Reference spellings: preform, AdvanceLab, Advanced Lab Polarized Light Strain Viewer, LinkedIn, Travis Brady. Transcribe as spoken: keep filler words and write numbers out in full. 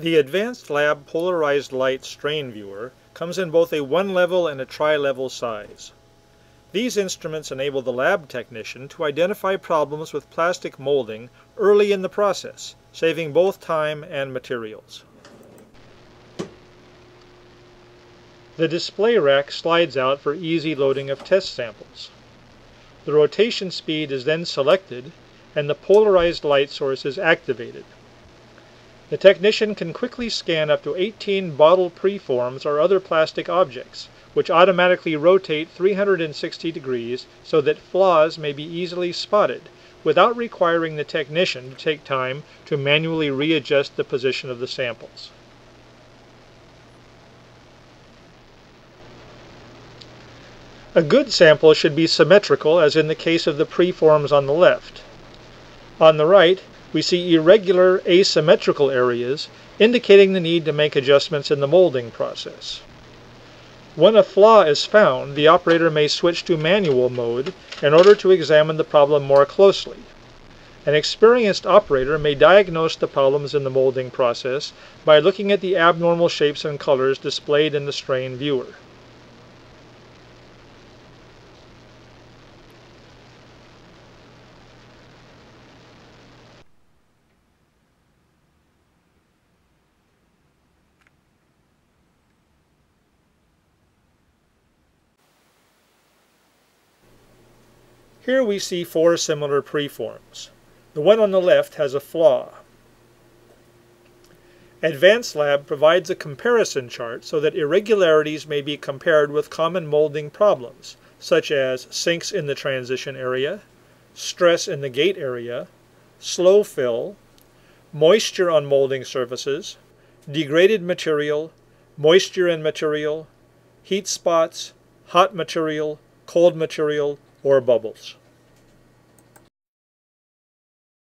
The Advanced Lab Polarized Light Strain Viewer comes in both a one-level and a tri-level size. These instruments enable the lab technician to identify problems with plastic molding early in the process, saving both time and materials. The display rack slides out for easy loading of test samples. The rotation speed is then selected and the polarized light source is activated. The technician can quickly scan up to eighteen bottle preforms or other plastic objects, which automatically rotate three hundred sixty degrees so that flaws may be easily spotted, without requiring the technician to take time to manually readjust the position of the samples. A good sample should be symmetrical, as in the case of the preforms on the left. On the right, we see irregular asymmetrical areas, indicating the need to make adjustments in the molding process. When a flaw is found, the operator may switch to manual mode in order to examine the problem more closely. An experienced operator may diagnose the problems in the molding process by looking at the abnormal shapes and colors displayed in the strain viewer. Here we see four similar preforms. The one on the left has a flaw. Advanced Lab provides a comparison chart so that irregularities may be compared with common molding problems, such as sinks in the transition area, stress in the gate area, slow fill, moisture on molding surfaces, degraded material, moisture in material, heat spots, hot material, cold material, or bubbles.